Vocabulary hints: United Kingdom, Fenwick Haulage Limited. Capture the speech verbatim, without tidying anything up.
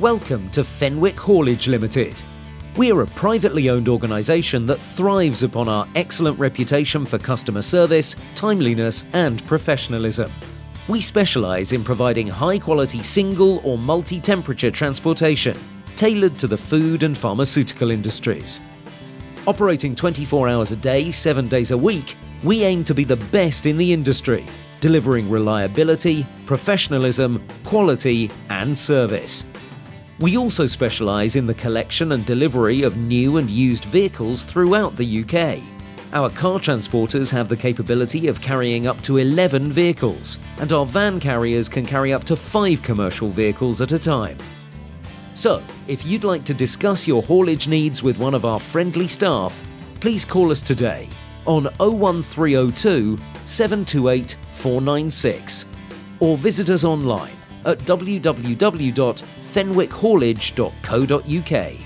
Welcome to Fenwick Haulage Limited. We're a privately owned organisation that thrives upon our excellent reputation for customer service, timeliness and professionalism. We specialise in providing high-quality single or multi-temperature transportation, tailored to the food and pharmaceutical industries. Operating twenty-four hours a day, seven days a week, we aim to be the best in the industry, delivering reliability, professionalism, quality and service. We also specialise in the collection and delivery of new and used vehicles throughout the U K. Our car transporters have the capability of carrying up to eleven vehicles, and our van carriers can carry up to five commercial vehicles at a time. So, if you'd like to discuss your haulage needs with one of our friendly staff, please call us today on oh one three oh two, seven two eight, four nine six or visit us online at w w w dot fenwick haulage dot co dot u k.